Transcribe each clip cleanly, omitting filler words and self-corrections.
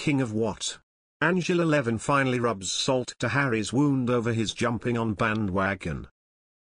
King of what? Angela Levin finally rubs salt to Harry's wound over his jumping on bandwagon.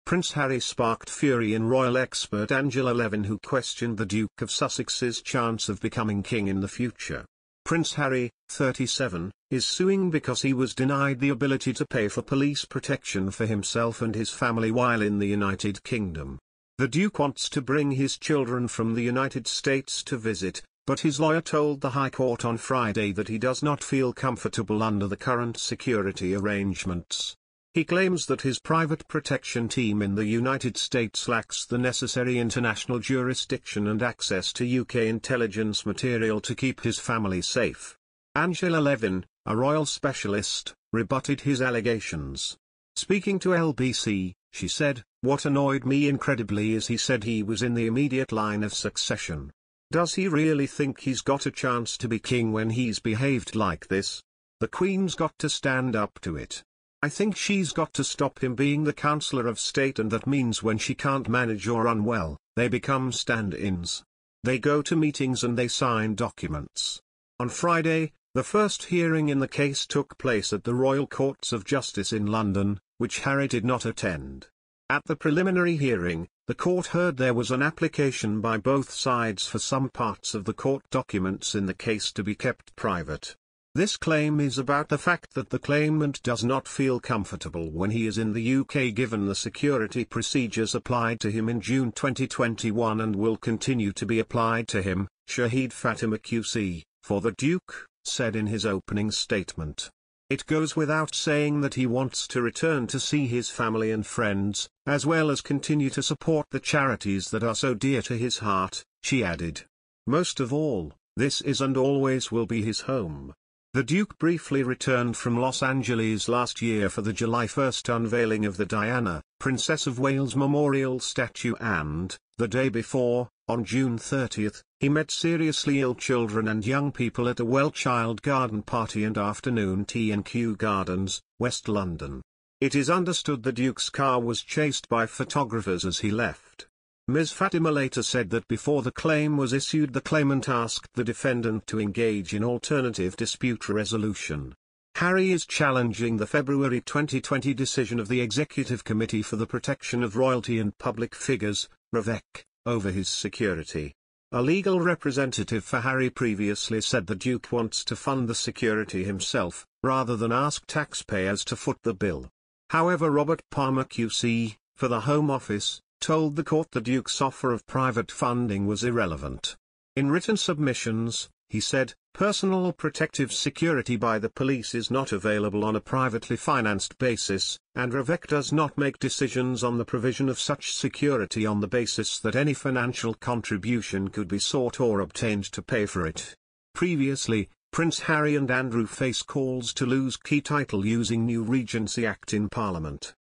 Prince Harry sparked fury in royal expert Angela Levin, who questioned the Duke of Sussex's chance of becoming king in the future. Prince Harry, 37, is suing because he was denied the ability to pay for police protection for himself and his family while in the United Kingdom. The Duke wants to bring his children from the United States to visit, but his lawyer told the High Court on Friday that he does not feel comfortable under the current security arrangements. He claims that his private protection team in the United States lacks the necessary international jurisdiction and access to UK intelligence material to keep his family safe. Angela Levin, a royal specialist, rebutted his allegations. Speaking to LBC, she said, "What annoyed me incredibly is he said he was in the immediate line of succession. Does he really think he's got a chance to be king when he's behaved like this? The Queen's got to stand up to it. I think she's got to stop him being the Counsellor of State, and that means when she can't manage or unwell, they become stand-ins. They go to meetings and they sign documents." On Friday, the first hearing in the case took place at the Royal Courts of Justice in London, which Harry did not attend. At the preliminary hearing, the court heard there was an application by both sides for some parts of the court documents in the case to be kept private. This claim is about the fact that the claimant does not feel comfortable when he is in the UK given the security procedures applied to him in June 2021 and will continue to be applied to him, Shaheed Fatima QC, for the Duke, said in his opening statement. It goes without saying that he wants to return to see his family and friends, as well as continue to support the charities that are so dear to his heart, she added. Most of all, this is and always will be his home. The Duke briefly returned from Los Angeles last year for the July 1st unveiling of the Diana, Princess of Wales memorial statue, and, the day before, on June 30, he met seriously ill children and young people at a Well Child garden party and afternoon tea in Kew Gardens, West London. It is understood the Duke's car was chased by photographers as he left. Ms. Fatima later said that before the claim was issued, the claimant asked the defendant to engage in alternative dispute resolution. Harry is challenging the February 2020 decision of the Executive Committee for the Protection of Royalty and Public Figures, Ravec, over his security. A legal representative for Harry previously said the Duke wants to fund the security himself, rather than ask taxpayers to foot the bill. However, Robert Palmer QC, for the Home Office, told the court the Duke's offer of private funding was irrelevant. In written submissions, he said, "Personal protective security by the police is not available on a privately financed basis, and Ravec does not make decisions on the provision of such security on the basis that any financial contribution could be sought or obtained to pay for it." Previously, Prince Harry and Andrew face calls to lose key title using new Regency Act in Parliament.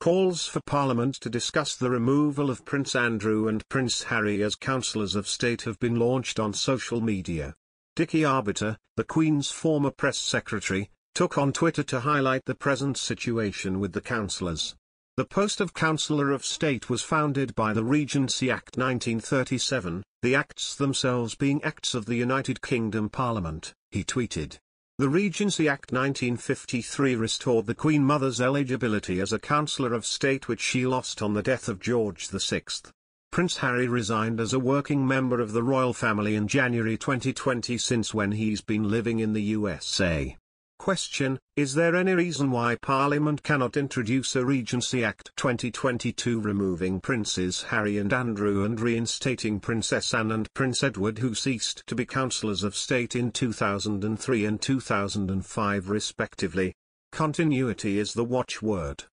Calls for Parliament to discuss the removal of Prince Andrew and Prince Harry as councillors of state have been launched on social media. Dickie Arbiter, the Queen's former press secretary, took on Twitter to highlight the present situation with the councillors. The post of Counsellor of State was founded by the Regency Act 1937, the acts themselves being acts of the United Kingdom Parliament, he tweeted. The Regency Act 1953 restored the Queen Mother's eligibility as a Counsellor of State, which she lost on the death of George VI. Prince Harry resigned as a working member of the royal family in January 2020, since when he's been living in the USA. Question: is there any reason why Parliament cannot introduce a Regency Act 2022 removing Princes Harry and Andrew and reinstating Princess Anne and Prince Edward, who ceased to be councillors of state in 2003 and 2005 respectively? Continuity is the watchword.